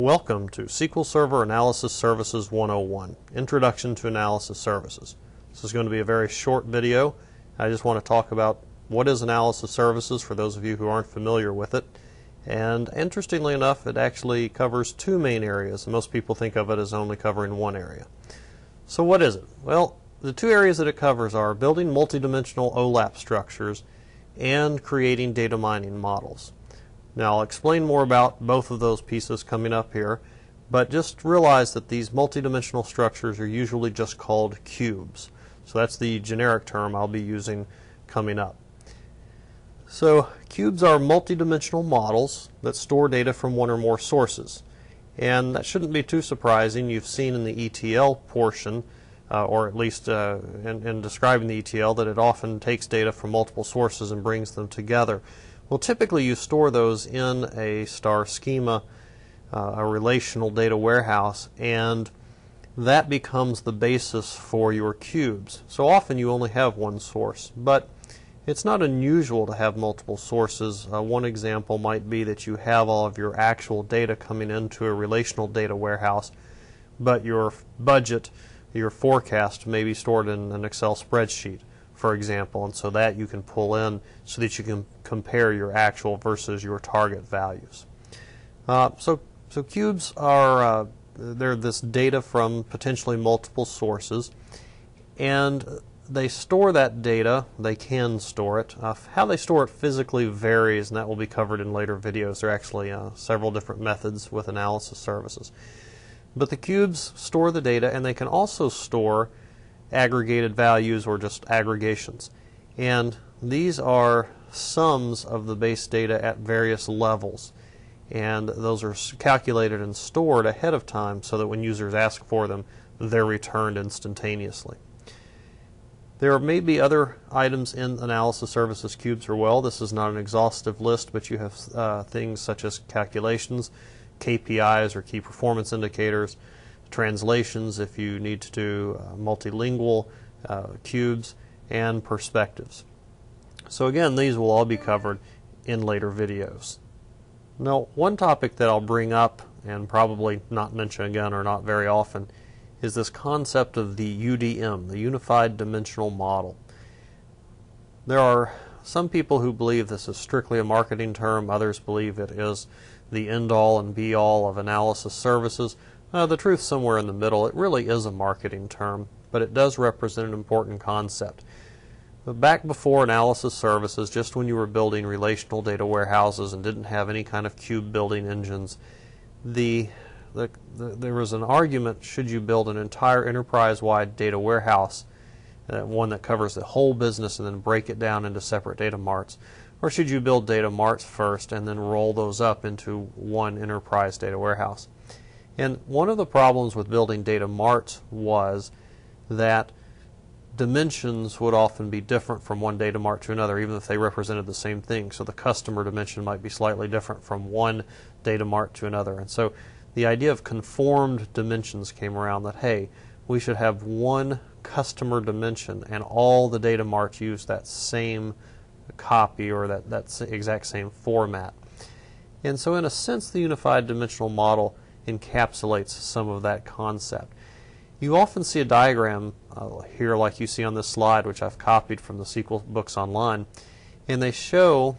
Welcome to SQL Server Analysis Services 101, Introduction to Analysis Services. This is going to be a very short video. I just want to talk about what is analysis services for those of you who aren't familiar with it. And interestingly enough, it actually covers two main areas. Most people think of it as only covering one area. So what is it? Well, the two areas that it covers are building multidimensional OLAP structures and creating data mining models. Now, I'll explain more about both of those pieces coming up here, but just realize that these multidimensional structures are usually just called cubes. So that's the generic term I'll be using coming up. So cubes are multidimensional models that store data from one or more sources. And that shouldn't be too surprising. You've seen in the ETL portion, or at least in describing the ETL, that it often takes data from multiple sources and brings them together. Well, typically you store those in a star schema, a relational data warehouse, and that becomes the basis for your cubes. So often you only have one source, but it's not unusual to have multiple sources. One example might be that you have all of your actual data coming into a relational data warehouse, but your budget, your forecast, may be stored in an Excel spreadsheet, for example, and so that you can pull in so that you can compare your actual versus your target values. So cubes are they're this data from potentially multiple sources, and they store that data. They can store it. How they store it physically varies, and that will be covered in later videos. There are actually several different methods with analysis services. But the cubes store the data, and they can also store aggregated values or just aggregations. And these are sums of the base data at various levels. And those are calculated and stored ahead of time so that when users ask for them, they're returned instantaneously. There may be other items in analysis services cubes as well. This is not an exhaustive list, but you have things such as calculations, KPIs or key performance indicators, translations if you need to do multilingual cubes, and perspectives. So again, these will all be covered in later videos. Now, one topic that I'll bring up and probably not mention again or not very often is this concept of the UDM, the Unified Dimensional Model. There are some people who believe this is strictly a marketing term. Others believe it is the end-all and be-all of analysis services. The truth somewhere in the middle. It really is a marketing term, but it does represent an important concept. Back before analysis services, just when you were building relational data warehouses and didn't have any kind of cube building engines, there was an argument: should you build an entire enterprise-wide data warehouse, one that covers the whole business and then break it down into separate data marts, or should you build data marts first and then roll those up into one enterprise data warehouse? And one of the problems with building data marts was that dimensions would often be different from one data mart to another, even if they represented the same thing. So the customer dimension might be slightly different from one data mart to another. And so the idea of conformed dimensions came around, that, hey, we should have one customer dimension and all the data marts use that same copy or that exact same format. And so in a sense, the Unified Dimensional Model encapsulates some of that concept. You often see a diagram here like you see on this slide, which I've copied from the SQL books online, and they show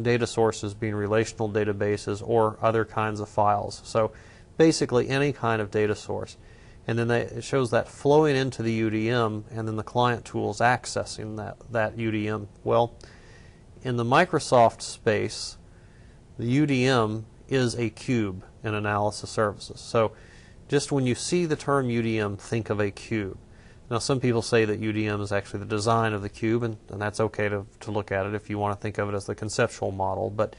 data sources being relational databases or other kinds of files. So basically any kind of data source. And then it shows that flowing into the UDM, and then the client tools accessing that UDM. Well, in the Microsoft space, the UDM is a cube in analysis services. So just when you see the term UDM, think of a cube. Now, some people say that UDM is actually the design of the cube, and that's okay to look at it if you want to think of it as the conceptual model. But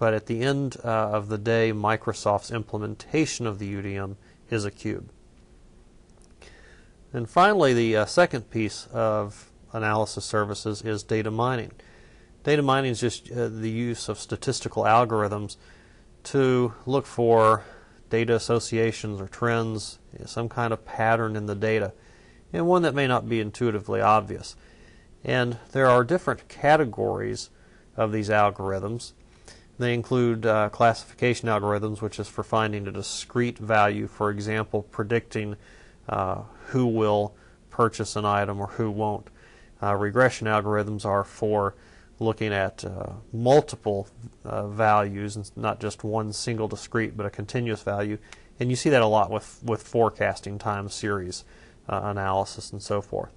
at the end of the day, Microsoft's implementation of the UDM is a cube. And finally, the second piece of analysis services is data mining. Data mining is just the use of statistical algorithms to look for data associations or trends, some kind of pattern in the data, and one that may not be intuitively obvious. And there are different categories of these algorithms. They include classification algorithms, which is for finding a discrete value, for example, predicting who will purchase an item or who won't. Regression algorithms are for looking at multiple values, and not just one single discrete, but a continuous value. And you see that a lot with forecasting, time series analysis, and so forth.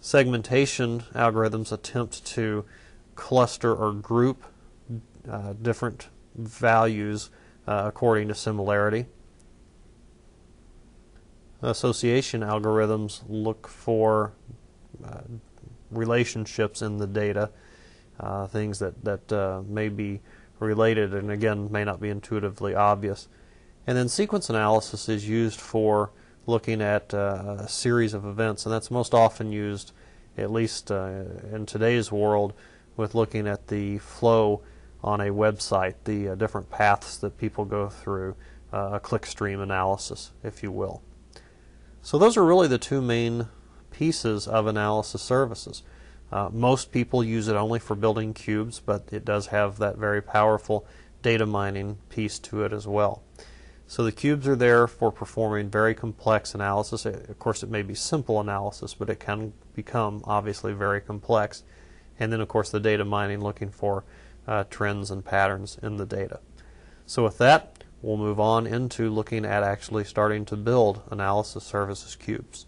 Segmentation algorithms attempt to cluster or group different values according to similarity. Association algorithms look for relationships in the data, things that may be related and, again, may not be intuitively obvious. And then sequence analysis is used for looking at a series of events, and that's most often used, at least in today's world, with looking at the flow on a website, the different paths that people go through, a clickstream analysis, if you will. So those are really the two main pieces of analysis services. Most people use it only for building cubes, but it does have that very powerful data mining piece to it as well. So the cubes are there for performing very complex analysis. Of course, it may be simple analysis, but it can become obviously very complex. And then, of course, the data mining, looking for trends and patterns in the data. So with that, we'll move on into looking at actually starting to build analysis services cubes.